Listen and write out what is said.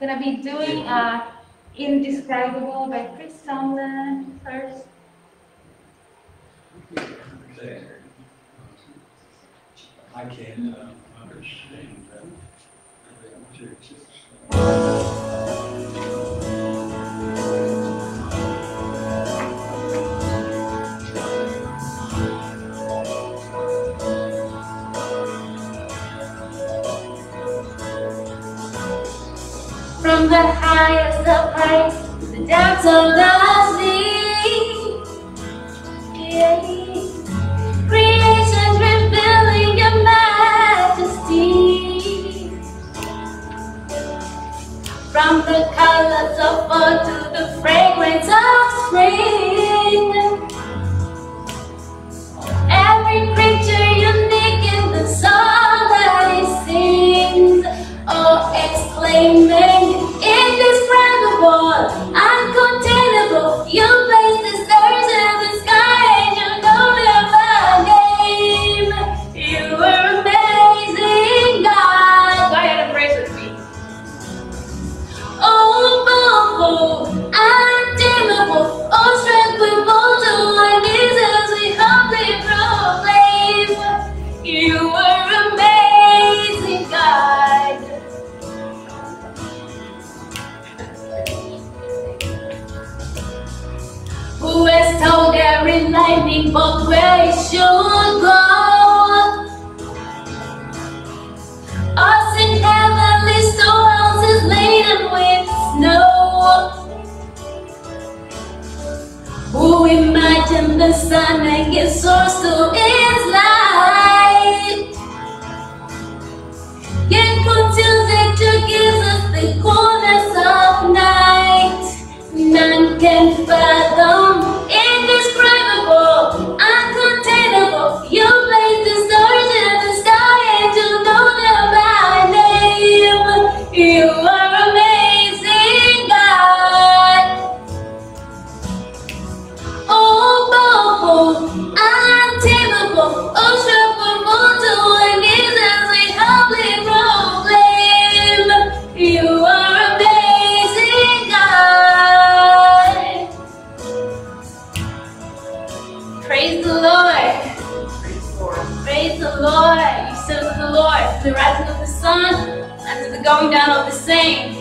Gonna be doing Indescribable by Chris Tomlin first. I can't understand that. From the highest of heights to the depths of the sea, creation's revealing your majesty. From the colors of fall to the fragrance of spring, every creature unique in the song that it sings. Oh, exclaiming, who has told every lightning bolt where it should go? Us in heavenly storehouses laden with snow. Who imagined the sun and gave source to its light? Yet continues nature gives us the coolness of night. None can fathom. Praise the Lord. Praise the Lord. Praise the Lord. You serve the Lord. The rising of the sun and to the going down of the same.